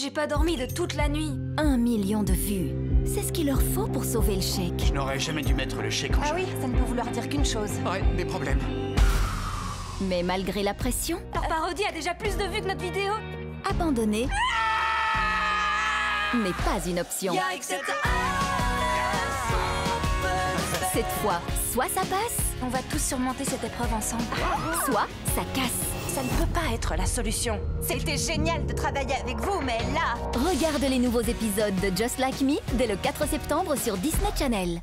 J'ai pas dormi de toute la nuit. 1 million de vues. C'est ce qu'il leur faut pour sauver le chèque. Je n'aurais jamais dû mettre le chèque en jeu. Ah oui, ça ne peut vouloir dire qu'une chose. Ouais, des problèmes. Mais malgré la pression... Leur parodie a déjà plus de vues que notre vidéo. Abandonner... n'est pas une option. Cette fois, soit ça passe... On va tous surmonter cette épreuve ensemble. Soit ça casse. Ça ne peut pas être la solution. C'était génial de travailler avec vous, mais là... Regarde les nouveaux épisodes de Just Like Me dès le 4 septembre sur Disney Channel.